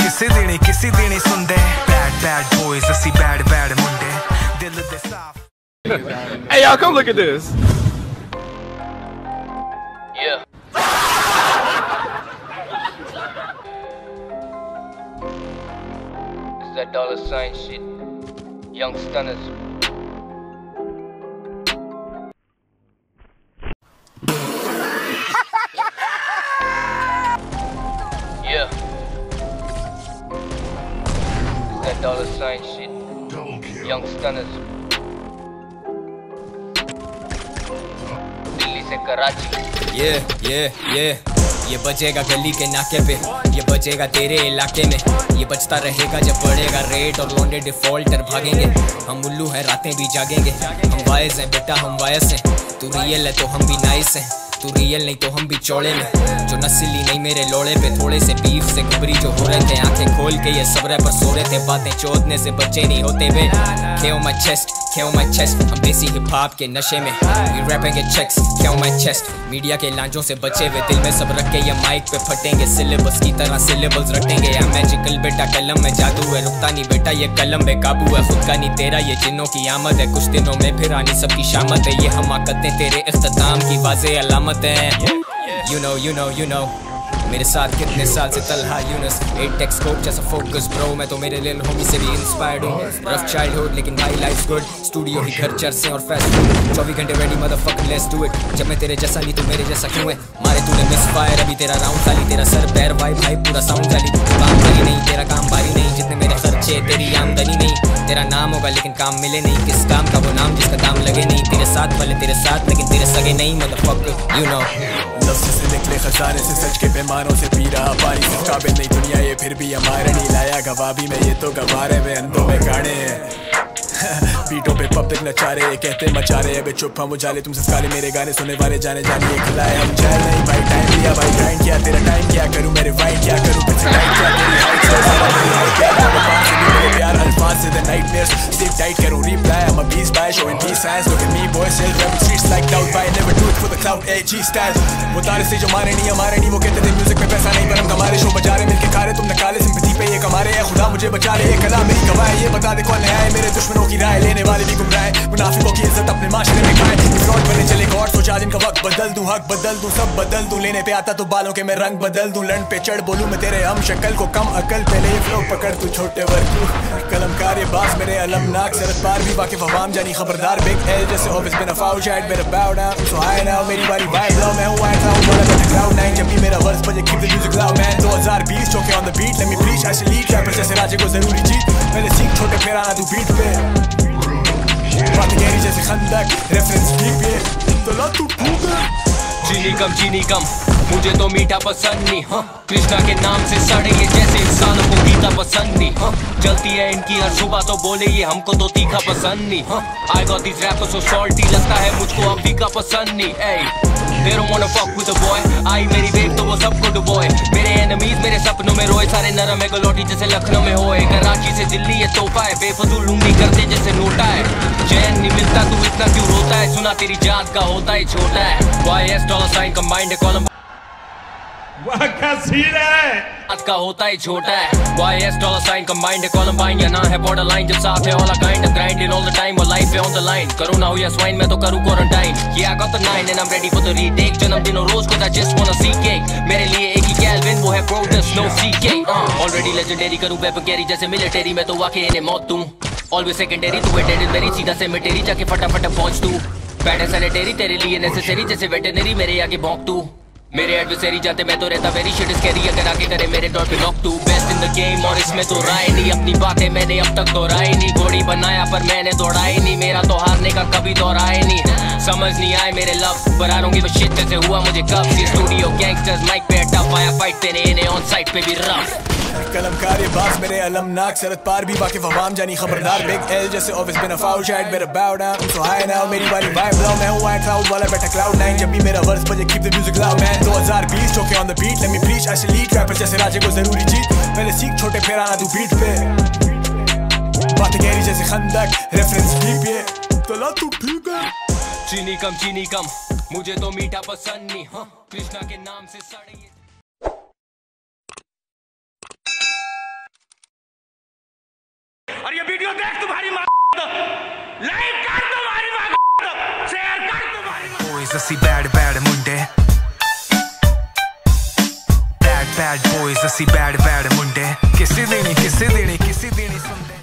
किसी दिन सुनदे बैड बॉयज असि बैड मुंडे दिल दे साफ। Hey y'all come look at this. Yeah. It's that dollar sign shit. Young stunners. Dollar sign shit, young stunners. Delhi से कराची, yeah. ये बजेगा गली के नाके पे, ये बजेगा तेरे इलाके में, ये बचता रहेगा जब बढ़ेगा रेट और लौंडे डिफॉल्टर भागेंगे। हम उल्लू हैं रातें भी जागेंगे, हम वायस हैं बेटा हम वायस हैं। तू रियल है तो हम भी नाइस हैं, तू रियल नहीं तो हम भी चौड़े में। जो नस्ली नहीं मेरे लोड़े पे थोड़े से बीफ से घबरी जो हो रहे थे, आंखें खोल के ये सबरे पर सो रहे थे, बातें चोदने से बच्चे नहीं होते वे। Kill my chest, हम देसी हिप हॉप के नशे में we rapping it checks, kill my chest। Media के लांचों से बचे हुए दिल में सब रख के ये माइक पे फटेंगे, सिलेबस की तरह सिलेबल्स रटेंगे। या मैजिकल बेटा कलम में जादू है, रुकता नहीं बेटा ये कलम बेकाबू है, खुद का नहीं तेरा ये जिन्नों की आमद है, कुछ दिनों में फिर आनी सबकी शामत है। ये हमाकतें तेरे इख्तिताम की वाज़े अलामत है। You know मेरे साथ कितने साल से तलहा यूनस, एट टेक्स कोप जैसा फोकस ब्रो। मैं तो मेरे लिल होमी से भी इंस्पायर्ड हूँ, रफ चाइल्डहुड लेकिन माई लाइफ गुड। स्टूडियो ही घर चर्चे और फैस्ट फूड 24 घंटे ready motherfuck let's do it. जब मैं तेरे जैसा नहीं तू मेरे जैसा क्यों है, मारे तूने मिस फायर अभी तेरा राउंड खाली, तेरा सर पैर वाई भाई पूरा साउंड खाली। काम भारी नहीं तेरा, काम भारी नहीं जितने मेरे खर्चे तेरी आमदनी नहीं। तेरा नाम होगा लेकिन काम मिले नहीं, किस काम का वो नाम जिसका दाम लगे नहीं। तेरे साथ वाले तेरे साथ लेकिन तेरे सगे नहीं मदरफक यू नो। लफ्ज़ से निकले खजाने से, सच के पैमानों से पी रहा पानी। काबिल नहीं दुनिया ये फिर भी हमारे नहीं, लाया गवाबी में ये तो गवारे में अंधों में गाड़े हैं। बीटों पे पब्लिक नचारे कहते मचारे, अबे चुप हम उजाले तुमसे साले। मेरे गाने सुनने वाले जाने जाने खिलाए हम जाए नहीं भाई। टाइम लिया भाई टाइम किया, तेरा टाइम क्या करूँ मेरे वाइट क्या करूँ प्यार अल्फाज से द नाइटमेयर्स सिर्फ टाइट करूँ reply. I'm a beast by showing these signs, look at me boy self rap streets like doubt by never do it for the cloud AG style। वो तारे से जो मारे नहीं हमारे नहीं, वो कहते थे म्यूजिक पे पैसा नहीं पर हम कमा रहे। शो बजा रहे मिलके खा रहे, तुम निकाले सिंपैथी पे ये कमा रहे हैं। खुदा मुझे बचा ले, ये कला मेरी गवाए, ये बता दे कौन नया है। मेरे दुश्मनों की राय लेने वाले भी गुमराह है, मुनाफिकों की इज्जत अपने माशरे में खाए। फ्रॉड बने चले गॉड, सोचा जिनका वक्त बदल दूं, हक बदल दूं, सब बदल दूं। लेने पे आता तो बालों के मैं रंग बदल दूं, लंड पे चढ़ बोलूं मैं तेरे हम शक्ल को कम अकल। पहले ये फ्लो पकड़ तू छोटे वर्ग कलमकार, ये बास मेरे अलमनाक सरत पार भी वाकिफ हवाम जानी खबरदार। बिग एल जैसे ऑफिस में नफा उजाइड मेरा bout out so high now मेरी बारी वाइड लो। मैं हूं आया हूं बड़ा ग्राउंड नाइन, जब भी मेरा वर्स बजे keep the music loud man. 2020 चौके on the beat let me please I see lead rapper जैसे राजे को जरूरी जीत। मैंने सीख छोटे मेरा आदू बीट पे बातें गहरी जैसे खंडक रेफरेंस जीनी कम मुझे तो मीठा पसंद नहीं। कृष्णा के नाम से सड़े ये जैसे इंसानों को गीता पसंद नहीं। जलती है इनकी हर सुबह तो बोले ये हमको तो तीखा पसंद नहीं। I got these rappers so salty, लगता है मुझको अब तीखा पसंद नहीं। They don't wanna fuck with the boy, आई मेरी वेग तो वो सबको डुबोए। मेरे एनिमीज मेरे सपनों में रोए, सारे नरम है गलौटी जैसे लखनऊ में होए। कराची से दिल्ली ये तोहफा है, बेफजूल लूंगी करते जैसे नोटा है। चैन नहीं मिलता तू इतना क्यों रोता है, सुना तेरी जात का होता है छोटा है। YS डॉलर साइन कंबाइंड है कॉलम का होता ही छोटा है। YS dollar sign combined Columbine या ना है बॉर्डर लाइन, जब साथ है all a kind grind in all the time और लाइफ पे ऑन द लाइन। कोरोना हो या स्वाइन मैं तो करूं क्वारंटाइन, ये I got the 9 and I am ready for the retake. जन्मदिनों रोज को just want to see cake, मेरे लिए एक ही कैल्विन वो है प्रोटेस no see cake. Already legendary करूं वेपन कैरी जैसे मिलिट्री, मैं तो वाकई इन्हें मौत दूं। ऑलवेज सेकेंडरी तू एटेंडेड मेरी सीधा से मिटेरी, जाके फटाफट पहुंच तू। बैटर सैनिटरी तेरे लिए नेसेसरी जैसे वेटरनरी, मेरे आगे भौंक तू। मेरे एडवर्सरी जाते मैं तो रहता वेरी शिट इज कैरी, अगर आके करे मेरे डॉट पे लॉक। तू बेस्ट इन द गेम और इसमें तो राय नहीं, अपनी बातें मैंने अब तक दोहराई नहीं। घोड़ी बनाया पर मैंने दौड़ाई नहीं, मेरा तो हारने का कभी दोहराए नहीं। समझ नहीं आए मेरे लव बरारों की वो शिट जैसे हुआ मुझे कब। स्टूडियो गैंगस्टर्स माइक पे टफ आया फाइट, तेरे इन्हें ऑन साइड पे भी रफ। कलमकार ये बास मेरे अलमनाक सरत पार भी वाकिफ हवाम जानी खबरदार। बिग एल जैसे ऑफिस में नफा उजाइड मेरा bout out so high now मेरी बारी वाइड लो। मैं हूं आई क्लाउड वाला बेटा क्लाउड नाइन, जब भी मेरा वर्स बजे keep the music loud man. 2020 चौके on the beat let me preach I see lead rapper जैसे राजे को जरूरी जीत। पहले सीख छोटे फिर आना तू बीट पे बातें गहरी जैसे खंडक रेफरेंस डीप ये तो ला तू ठीक है। चीनी कम मुझे तो मीठा पसंद नहीं। कृष्णा के नाम से सड़े और ये वीडियो देख तुम्हारी मां लाइक कर, तुम्हारी मां शेयर कर, तुम्हारी मां बॉयज ऐसी बैड बैड मुंडे, बैड बैड बॉयज ऐसी बैड बैड मुंडे, किसी देनी सुनते